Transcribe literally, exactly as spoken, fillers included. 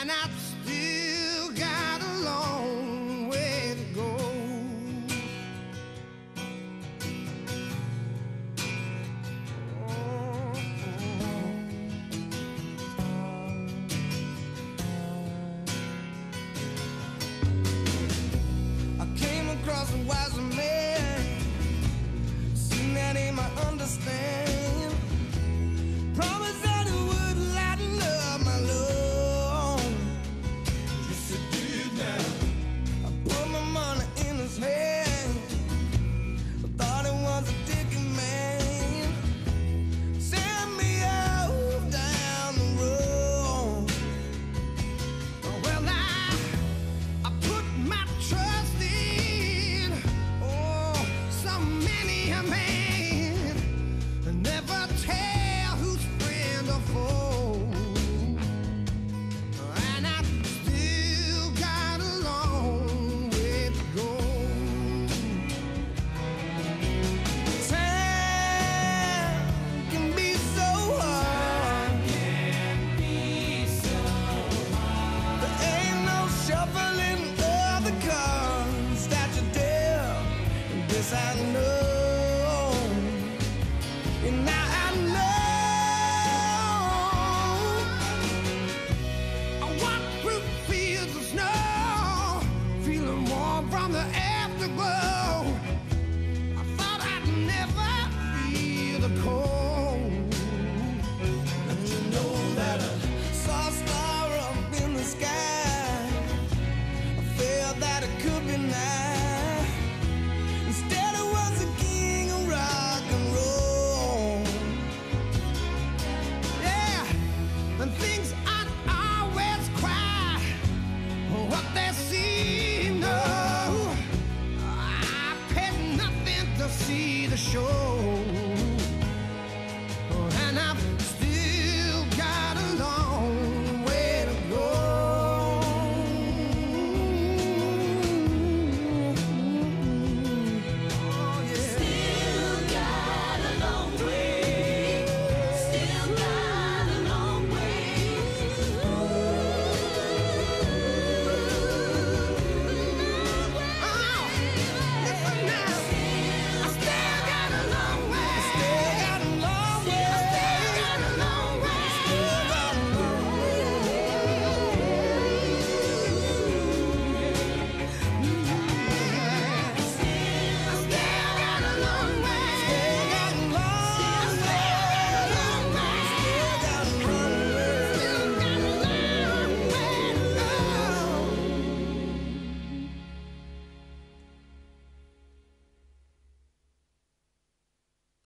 and I'd still